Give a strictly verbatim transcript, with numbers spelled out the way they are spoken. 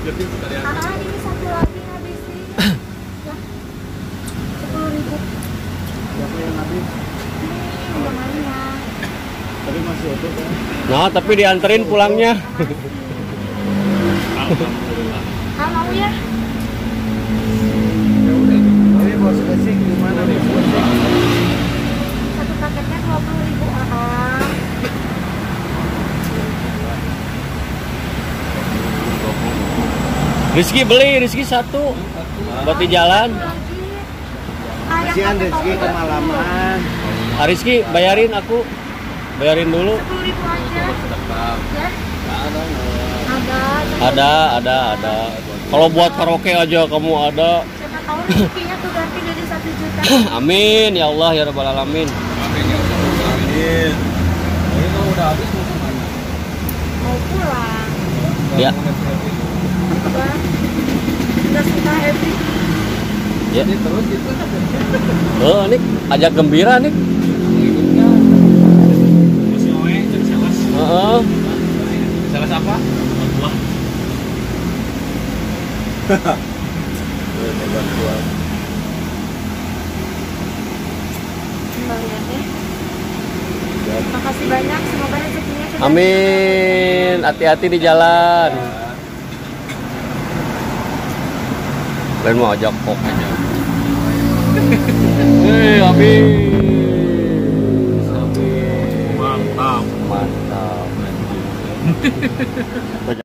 Jadi sekalian. Ah, ini satu lagi habisnya. Lah. sepuluh ribu. Siapa yang habis? Ini namanya. Tapi masih utuh kan? Nah, tapi dianterin pulangnya. Alhamdulillah. Ah, mau ya? Ya udah. Ini bos kasih gimana nih? Satu paketnya dua puluh ribu. Ah. Rizky beli, Rizky satu buat di jalan. Kasihan Rizky kemalaman. Ah, Rizky bayarin aku, bayarin dulu. sepuluh ribu aja. Ya? Ada, ada, ada, ada. Kalau buat karaoke aja kamu ada. Siapa tahu rezekinya tuh ganti jadi satu juta. Amin ya Allah ya rabbal alamin. Amin ya Allah. Amin. Ini kalau udah habis mau kemana? Mau pulang. Ya. Kita suka happy. Ya. Ini terus gitu. Oh, nih ajak gembira nih. Si Oe jadi sales. Heeh. Sales apa? Buah. Buah. Makasih banyak, semoga rezekinya. Amin. Hati-hati di jalan. Lain mau ajak kok aja. Hei, habis. Habis. Mantap, mantap.